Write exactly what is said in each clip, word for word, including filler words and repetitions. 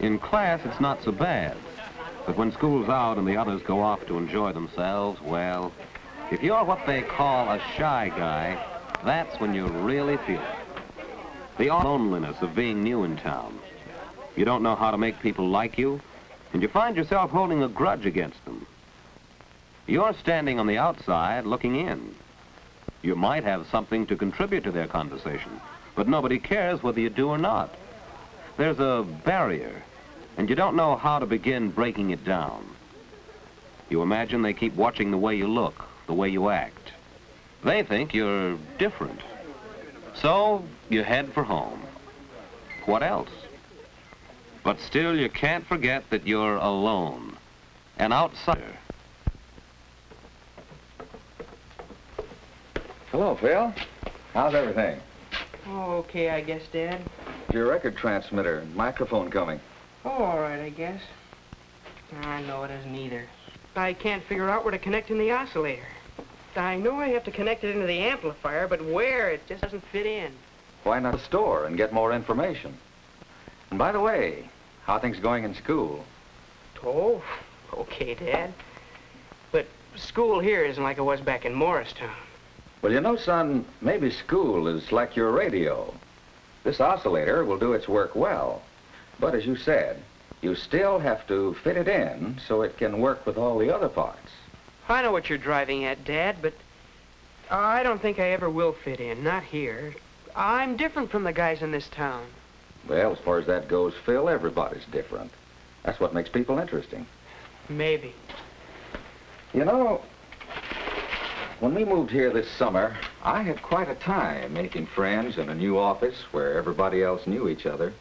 In class, it's not so bad. But when school's out and the others go off to enjoy themselves, well, if you're what they call a shy guy, that's when you really feel it. The loneliness of being new in town. You don't know how to make people like you, and you find yourself holding a grudge against them. You're standing on the outside looking in. You might have something to contribute to their conversation, but nobody cares whether you do or not. There's a barrier, and you don't know how to begin breaking it down. You imagine they keep watching the way you look, the way you act. They think you're different. So you head for home. What else? But still, you can't forget that you're alone, an outsider. Hello, Phil. How's everything? Oh, okay, I guess, Dad. Your record transmitter and microphone coming. Oh, all right, I guess. I know it isn't either. I can't figure out where to connect in the oscillator. I know I have to connect it into the amplifier, but where? It just doesn't fit in. Why not the store and get more information? And by the way, how are things going in school? Oh, okay, Dad. But school here isn't like it was back in Morristown. Well, you know, son, maybe school is like your radio. This oscillator will do its work well. But as you said, you still have to fit it in so it can work with all the other parts. I know what you're driving at, Dad, but I don't think I ever will fit in, not here. I'm different from the guys in this town. Well, as far as that goes, Phil, everybody's different. That's what makes people interesting. Maybe. You know, when we moved here this summer, I had quite a time making friends in a new office where everybody else knew each other.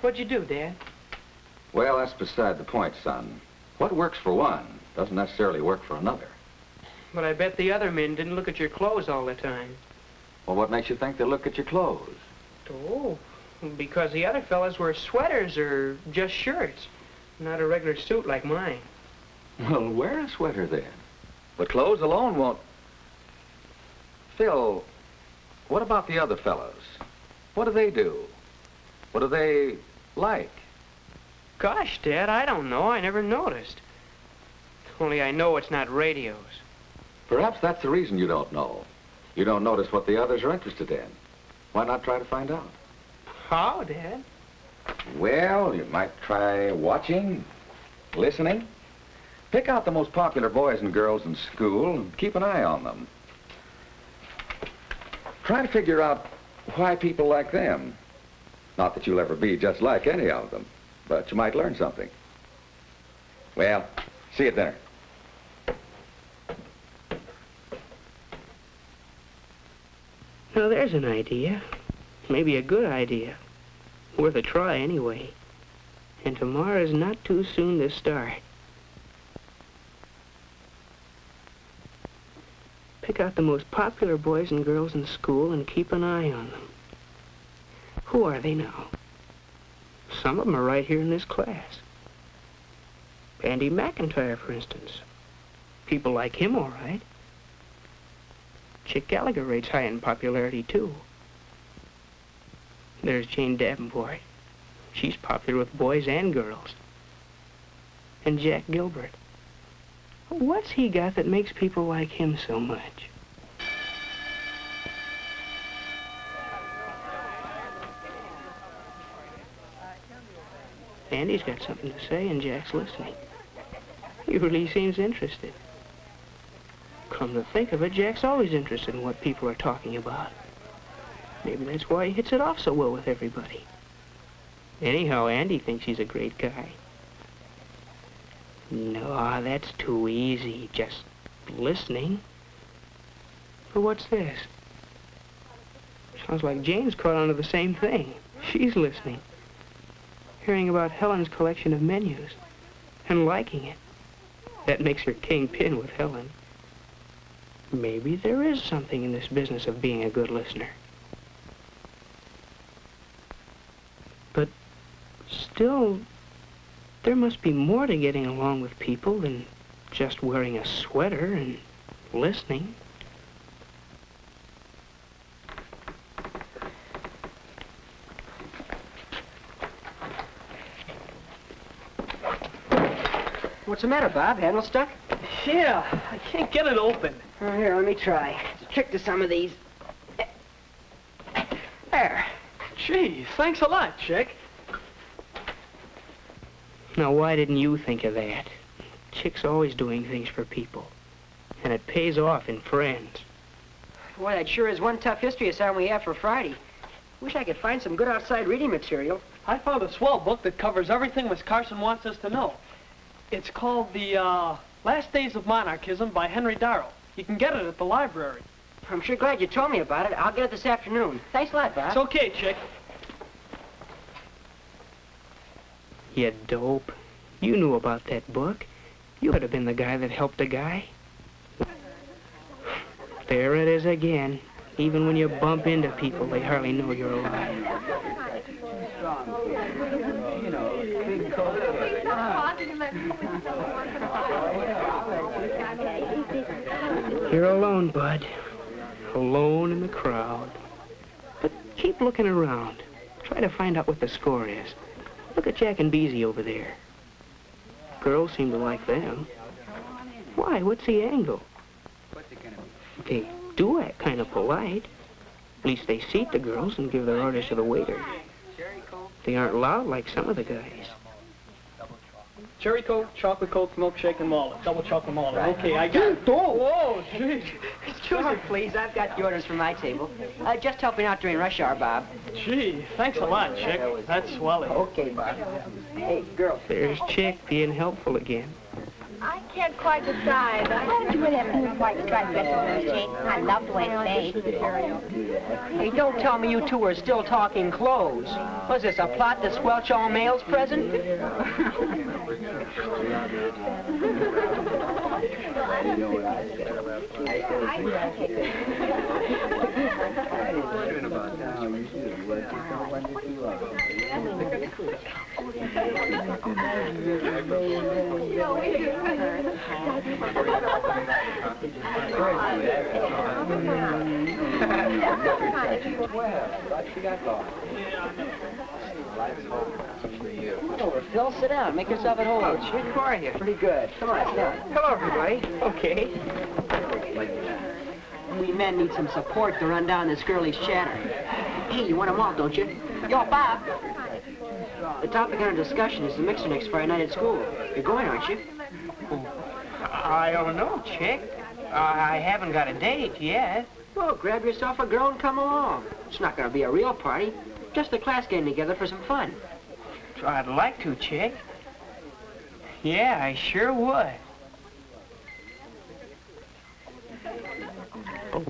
What'd you do, Dad? Well, that's beside the point, son. What works for one doesn't necessarily work for another. But I bet the other men didn't look at your clothes all the time. Well, what makes you think they look at your clothes? Oh, because the other fellas wear sweaters or just shirts, not a regular suit like mine. Well, wear a sweater then. The clothes alone won't... Phil, what about the other fellows? What do they do? What do they like? Gosh, Dad, I don't know. I never noticed. Only I know it's not radios. Perhaps that's the reason you don't know. You don't notice what the others are interested in. Why not try to find out? How, Dad? Well, you might try watching, listening. Pick out the most popular boys and girls in school and keep an eye on them. Try to figure out why people like them. Not that you'll ever be just like any of them, but you might learn something. Well, see you at dinner. Now, there's an idea. Maybe a good idea. Worth a try, anyway. And tomorrow's not too soon to start. Pick out the most popular boys and girls in school and keep an eye on them. Who are they now? Some of them are right here in this class. Andy McIntyre, for instance. People like him, all right. Chick Gallagher rates high in popularity, too. There's Jane Davenport. She's popular with boys and girls. And Jack Gilbert. What's he got that makes people like him so much? Andy's got something to say, and Jack's listening. He really seems interested. Come to think of it, Jack's always interested in what people are talking about. Maybe that's why he hits it off so well with everybody. Anyhow, Andy thinks he's a great guy. No, that's too easy, just listening. But what's this? Sounds like Jane's caught on to the same thing. She's listening. Hearing about Helen's collection of menus and liking it. That makes her kingpin with Helen. Maybe there is something in this business of being a good listener. But still, there must be more to getting along with people than just wearing a sweater and listening. What's the matter, Bob? Handle stuck? Yeah, I can't get it open. Oh, here, let me try. It's a trick to some of these. There. Gee, thanks a lot, Chick. Now, why didn't you think of that? Chick's always doing things for people. And it pays off in friends. Boy, that sure is one tough history assignment we have for Friday. Wish I could find some good outside reading material. I found a swell book that covers everything Wisconsin wants us to know. It's called The uh, Last Days of Monarchism by Henry Darrell. You can get it at the library. I'm sure glad you told me about it. I'll get it this afternoon. Thanks a lot, Bob. It's okay, Chick. You dope. You knew about that book. You could have been the guy that helped the guy. There it is again. Even when you bump into people, they hardly know you're alive. You're alone, bud. Alone in the crowd. But keep looking around. Try to find out what the score is. Look at Jack and Beezy over there. Girls seem to like them. Why? What's the angle? They do act kind of polite. At least they seat the girls and give their orders to the waiter. They aren't loud like some of the guys. Cherry Coke, chocolate Coke, milkshake, and wallet. Double chocolate wallet. Right. Okay, I got it. Whoa, jeez. Excuse me, please. I've got the orders for my table. Uh, just helping out during rush hour, Bob. Gee, thanks a lot, Chick. That's swelling. Okay, Bob. Hey, girl. There's Chick being helpful again. I can't quite decide. I thought you would have two white striped dresses, Jane. I love the way it made. Hey, don't tell me you two are still talking clothes. Was this a plot to squelch all males present? Over, Phil, sit down. Make yourself at home. Oh, Chick, how are you? Pretty good. Come on, sit down. Hello, everybody. Okay. We men need some support to run down this girlish chatter. Hey, you want them all, don't you? Yo, Bob. The topic under discussion is the mixer next Friday night at school. You're going, aren't you? I don't know, Chick. Uh, I haven't got a date yet. Well, grab yourself a girl and come along. It's not going to be a real party. Just the class getting together for some fun. I'd like to, Chick. Yeah, I sure would. Oh.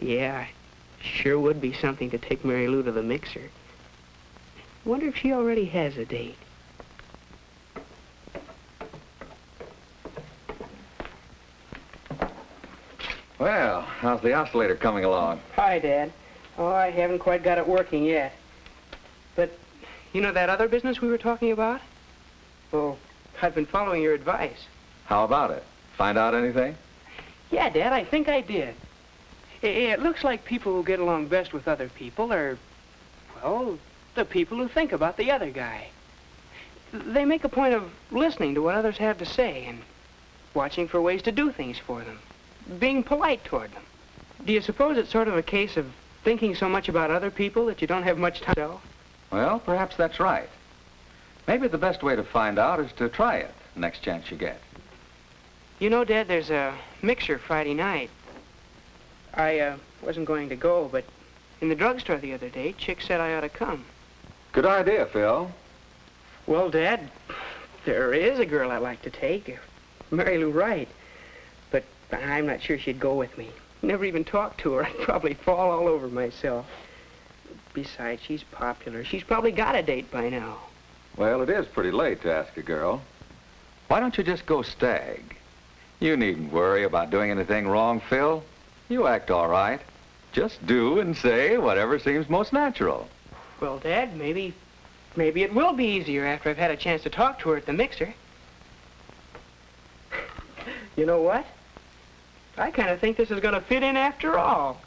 Yeah, sure would be something to take Mary Lou to the mixer. Wonder if she already has a date. Well, how's the oscillator coming along? Hi, Dad. Oh, I haven't quite got it working yet. But, you know that other business we were talking about? Oh, I've been following your advice. How about it? Find out anything? Yeah, Dad, I think I did. It looks like people who get along best with other people are, well, the people who think about the other guy. They make a point of listening to what others have to say and watching for ways to do things for them. Being polite toward them. Do you suppose it's sort of a case of thinking so much about other people that you don't have much time to yourself? Well, perhaps that's right. Maybe the best way to find out is to try it next chance you get. You know, Dad, there's a mixer Friday night. I uh, wasn't going to go, but in the drugstore the other day, Chick said I ought to come. Good idea, Phil. Well, Dad, there is a girl I'd like to take, Mary Lou Wright. I'm not sure she'd go with me. Never even talked to her. I'd probably fall all over myself. Besides, she's popular. She's probably got a date by now. Well, it is pretty late to ask a girl. Why don't you just go stag? You needn't worry about doing anything wrong, Phil. You act all right. Just do and say whatever seems most natural. Well, Dad, maybe, maybe it will be easier after I've had a chance to talk to her at the mixer. You know what? I kind of think this is going to fit in after all.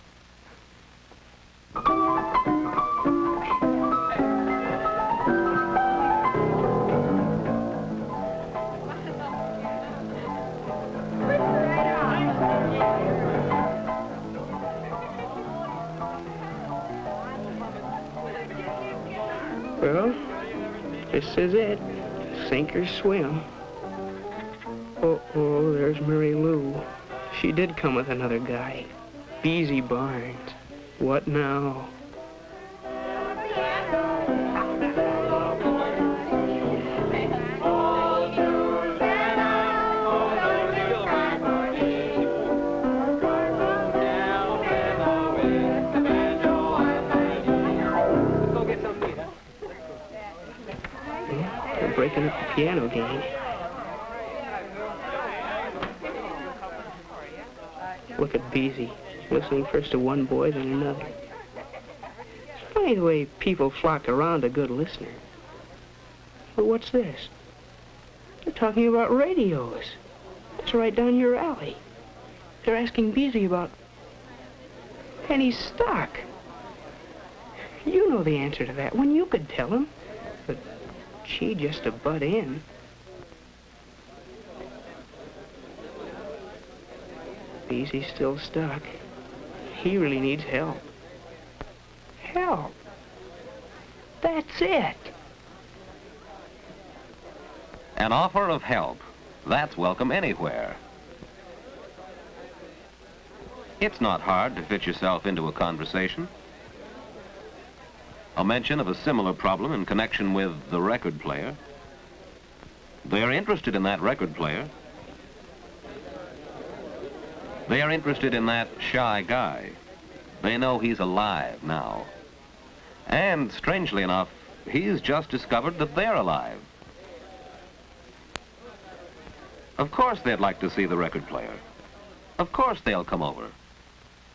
Well, this is it. Sink or swim. Uh-oh, there's Mary Lou. She did come with another guy. Beezy Barnes. What now? Breaking up the piano game. Look at Beezy, listening first to one boy, then another. It's funny the way people flock around a good listener. But what's this? They're talking about radios. That's right down your alley. They're asking Beezy about penny stock. You know the answer to that one. You could tell him. But she just a butt in. Beezy's still stuck. He really needs help. Help. That's it. An offer of help. That's welcome anywhere. It's not hard to fit yourself into a conversation. A mention of a similar problem in connection with the record player. They're interested in that record player. They are interested in that shy guy. They know he's alive now. And strangely enough, he's just discovered that they're alive. Of course they'd like to see the record player. Of course they'll come over.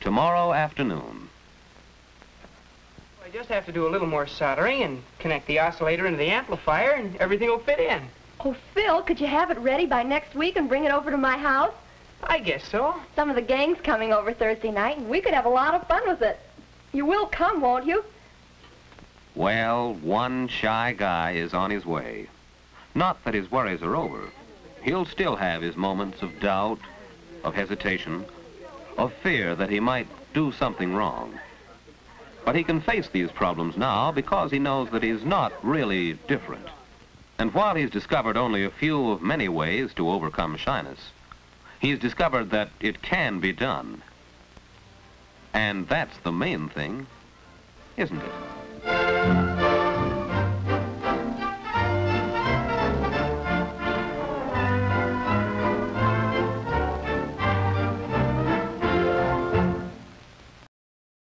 Tomorrow afternoon. Just have to do a little more soldering and connect the oscillator into the amplifier and everything will fit in. Oh, Phil, could you have it ready by next week and bring it over to my house? I guess so. Some of the gang's coming over Thursday night and we could have a lot of fun with it. You will come, won't you? Well, one shy guy is on his way. Not that his worries are over. He'll still have his moments of doubt, of hesitation, of fear that he might do something wrong. But he can face these problems now because he knows that he's not really different. And while he's discovered only a few of many ways to overcome shyness, he's discovered that it can be done. And that's the main thing, isn't it?